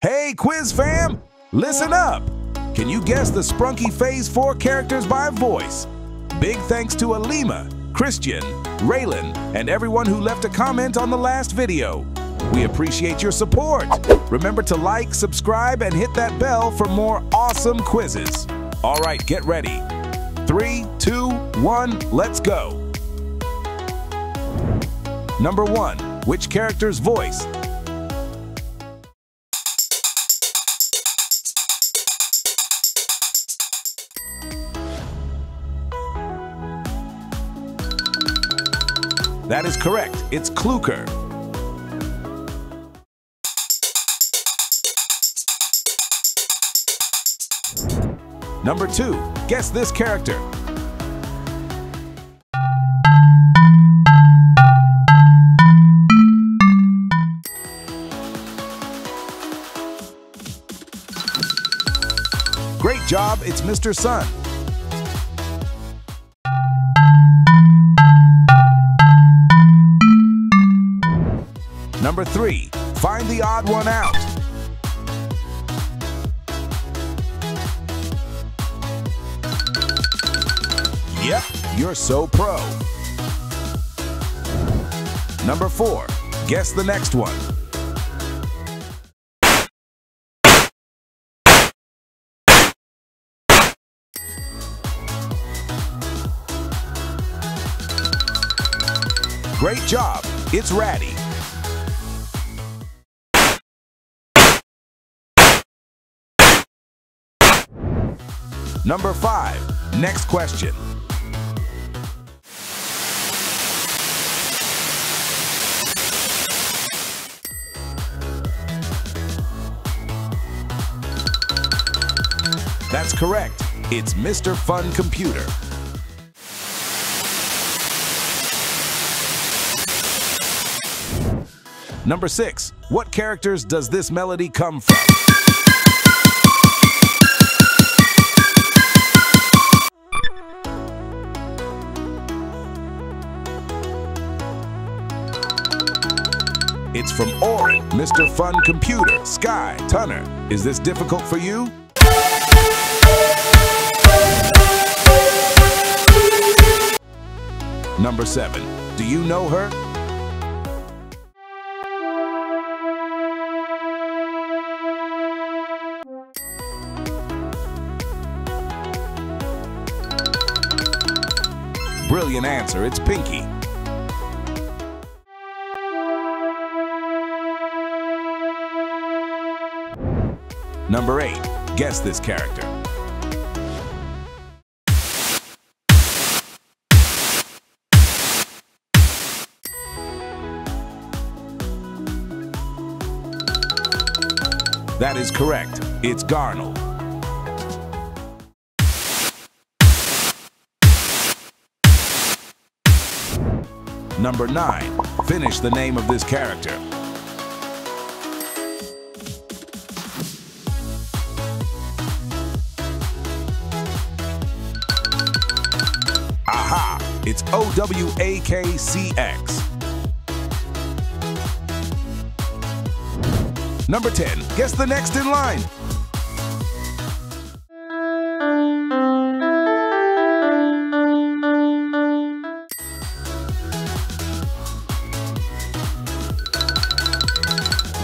Hey, Quiz Fam! Listen up! Can you guess the Sprunki Phase 4 characters by voice? Big thanks to Alima, Christian, Raylan, and everyone who left a comment on the last video. We appreciate your support! Remember to like, subscribe, and hit that bell for more awesome quizzes. Alright, get ready. 3, 2, 1, let's go! Number 1. Which character's voice? That is correct, it's Kluker. Number 2, guess this character. Great job, it's Mr. Sun. Number 3, find the odd one out. Yep, you're so pro. Number 4, guess the next one. Great job, it's Ratty. Number 5, next question. That's correct, it's Mr. Fun Computer. Number 6, what characters does this melody come from? It's from Orin, Mr. Fun Computer, Sky, Tunner. Is this difficult for you? Number 7. Do you know her? Brilliant answer, it's Pinky. Number 8, guess this character. That is correct, it's Garnell. Number 9, finish the name of this character. Aha! It's O-W-A-K-C-X. Number 10. Guess the next in line.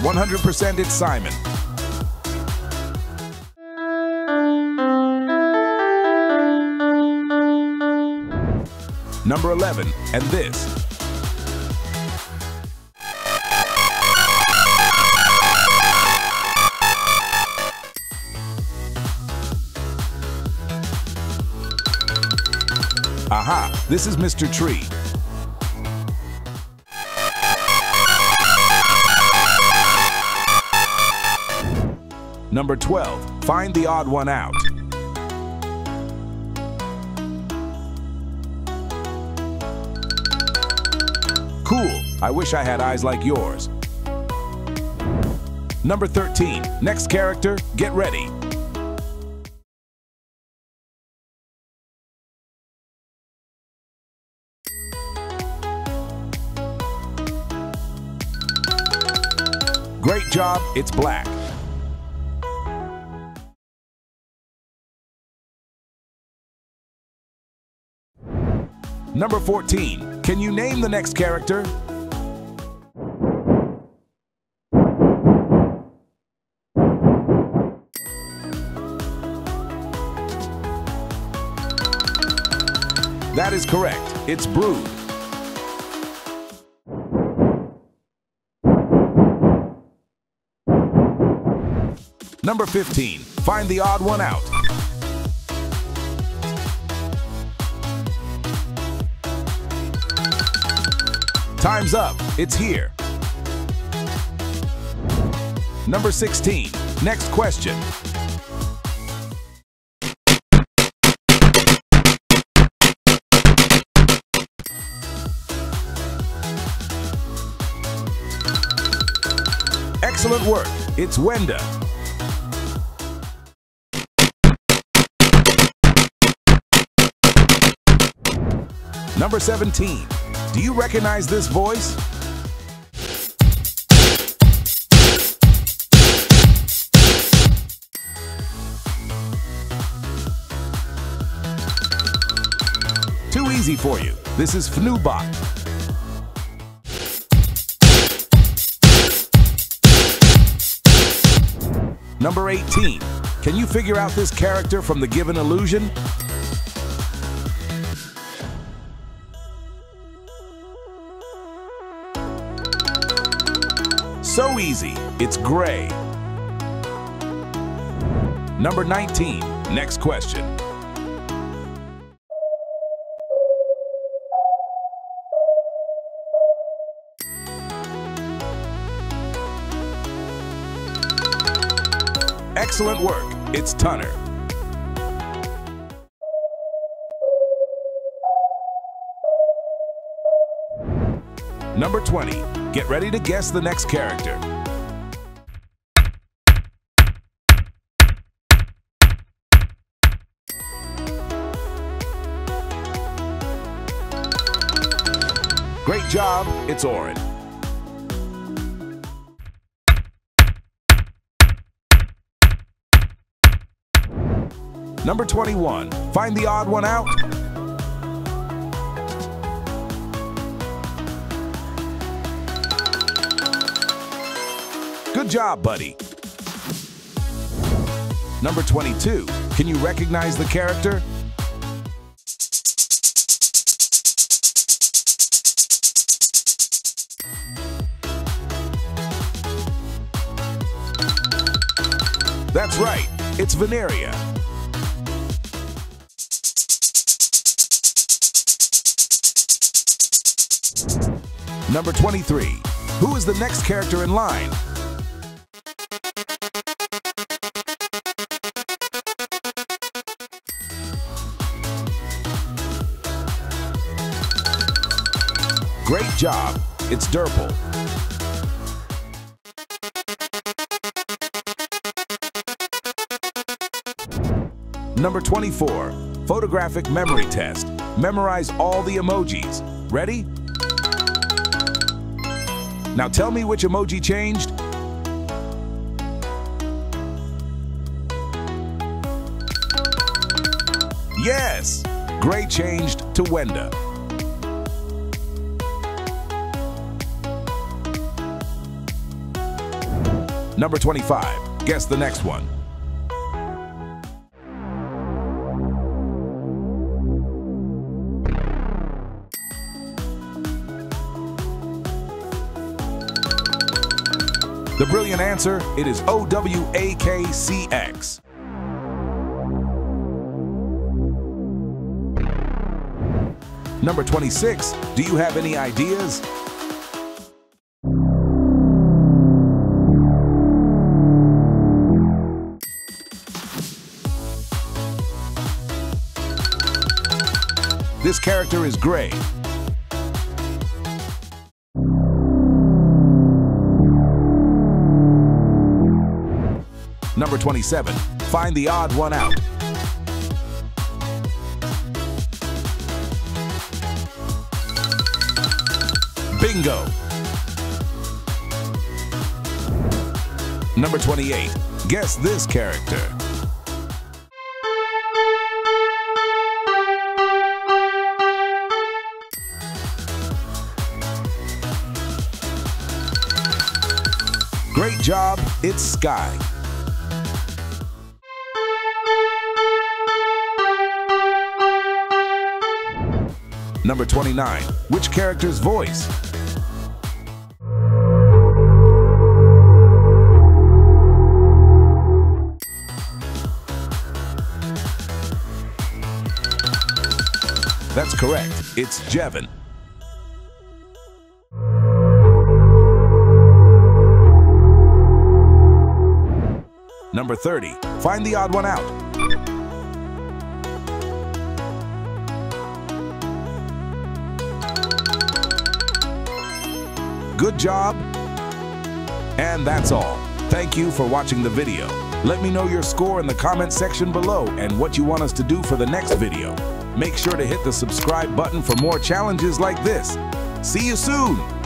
One 100% it's Simon. Number 11, and this. Aha, this is Mr. Tree. Number 12, find the odd one out. Cool, I wish I had eyes like yours. Number 13, next character, get ready. Great job, it's Black. Number 14. Can you name the next character? That is correct. It's Brud. Number 15. Find the odd one out. Time's up. It's here. Number 16. Next question. Excellent work. It's Wenda. Number 17. Do you recognize this voice? Too easy for you. This is Fnubot. Number 18. Can you figure out this character from the given illusion? So easy, it's gray. Number 19, next question. Excellent work, it's Tunner. Number 20. Get ready to guess the next character. Great job, it's Orin. Number 21. Find the odd one out. Good job, buddy. Number 22. Can you recognize the character? That's right. It's Venaria. Number 23. Who is the next character in line? Great job, it's Derpul. Number 24, photographic memory test. Memorize all the emojis. Ready? Now tell me which emoji changed. Yes, gray changed to Wenda. Number 25. Guess the next one. The brilliant answer, it is O-W-A-K-C-X. Number 26. Do you have any ideas? This character is gray. Number 27. Find the odd one out. Bingo! Number 28. Guess this character. It's Sky. Number 29. Which character's voice? That's correct. It's Jevin. Number 30. Find the odd one out. Good job. And that's all. Thank you for watching the video. Let me know your score in the comment section below and what you want us to do for the next video. Make sure to hit the subscribe button for more challenges like this. See you soon.